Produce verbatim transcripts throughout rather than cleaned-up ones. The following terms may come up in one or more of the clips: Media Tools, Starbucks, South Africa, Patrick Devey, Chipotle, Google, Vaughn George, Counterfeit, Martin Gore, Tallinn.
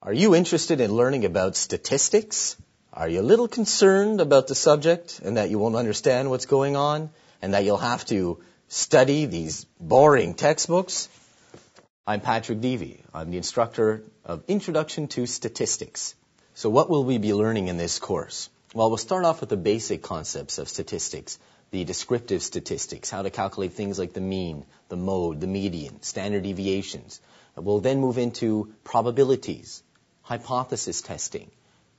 Are you interested in learning about statistics? Are you a little concerned about the subject and that you won't understand what's going on and that you'll have to study these boring textbooks? I'm Patrick Devey. I'm the instructor of Introduction to Statistics. So what will we be learning in this course? Well, we'll start off with the basic concepts of statistics, the descriptive statistics, how to calculate things like the mean, the mode, the median, standard deviations. We'll then move into probabilities, hypothesis testing,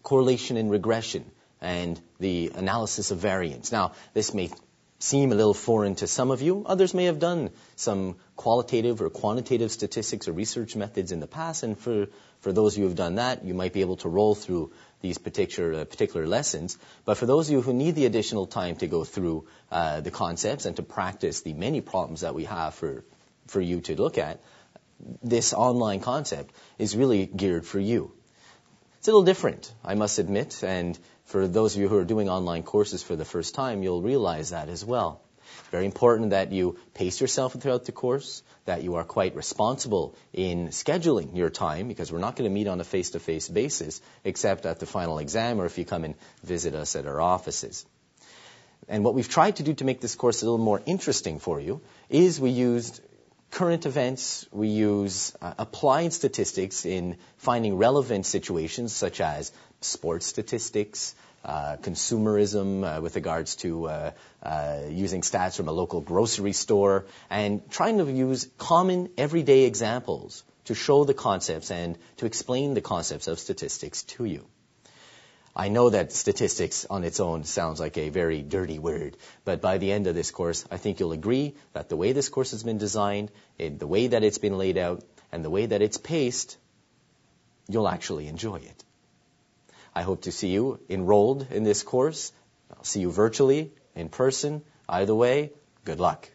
correlation and regression, and the analysis of variance. Now, this may seem a little foreign to some of you. Others may have done some qualitative or quantitative statistics or research methods in the past, and for, for those of you who have done that, you might be able to roll through these particular, uh, particular lessons. But for those of you who need the additional time to go through uh, the concepts and to practice the many problems that we have for, for you to look at, this online concept is really geared for you. It's a little different, I must admit, and for those of you who are doing online courses for the first time, you'll realize that as well. Very important that you pace yourself throughout the course, that you are quite responsible in scheduling your time, because we're not going to meet on a face-to-face basis except at the final exam or if you come and visit us at our offices. And what we've tried to do to make this course a little more interesting for you is we used current events, we use uh, applied statistics in finding relevant situations such as sports statistics, uh, consumerism uh, with regards to uh, uh, using stats from a local grocery store, and trying to use common everyday examples to show the concepts and to explain the concepts of statistics to you. I know that statistics on its own sounds like a very dirty word, but by the end of this course, I think you'll agree that the way this course has been designed, the way that it's been laid out, and the way that it's paced, you'll actually enjoy it. I hope to see you enrolled in this course. I'll see you virtually, in person. Either way, good luck.